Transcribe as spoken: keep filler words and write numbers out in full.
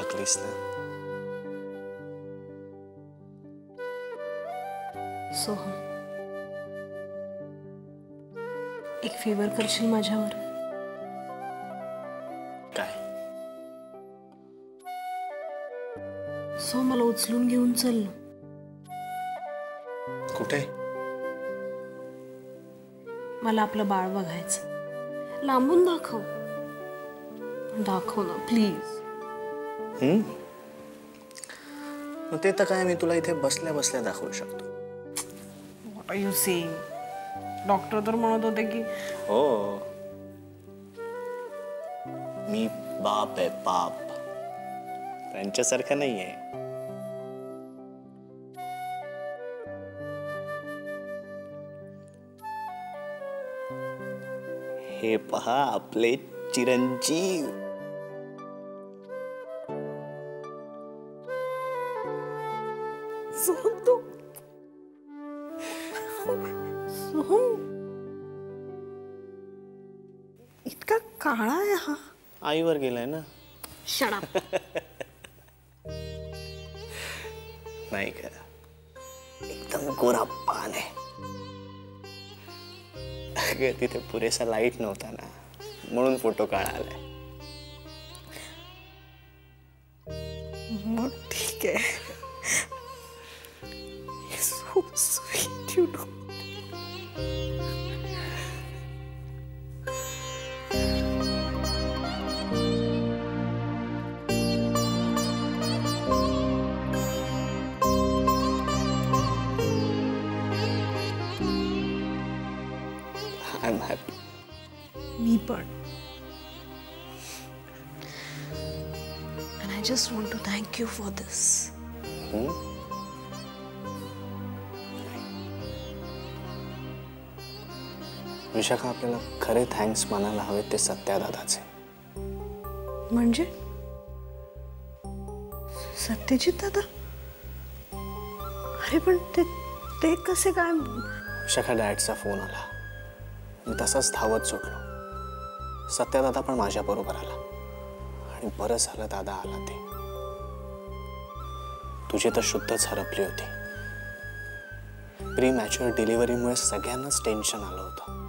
started listening. Soham, एक favour करशील माझ्यावर? काय? सो मला उचलून घेऊन चल. कुठे? मला आपलं बाळ बघायचं. लांबून दाखव. दाखव ना प्लीज. हम्म. ते तर काय मी तुला इथे बसल्या बसल्या दाखवू शकतो. Are you saying? Doctor तर म्हणत होते की हो मी बाप आहे बाप त्यांच्यासारखा नाही आहे. हे पहा आपले चिरंजीव. सोहम इतका काळा आहे हा. आईवर गेलाय ना. Shut up. नाही का एकदम गोरा पान आहे. अगं तिथे पुरेसा लाईट नव्हता ना म्हणून फोटो काळा आलाय. मग ठीक आहे. So sweet, you know. I'm happy. Me but. And I just want to thank you for this. Hmm? Vishakha आपल्याला खरे थँक्स मानायला हवे ते सत्यादादाचे. म्हणजे सत्यजित दादा? अरे पण ते ते कसे काय? विशाखा डॅडचा फोन आला. मी तसाच धावत सुटलो. सत्यादादा पण माझ्या बरोबर आला आणि बरं झालं दादा आला ते. तुझी तर शुद्धच हरपली होती. प्री मॅच्युअर डिलिव्हरीमुळे सगळ्यांनाच टेन्शन आलं होतं.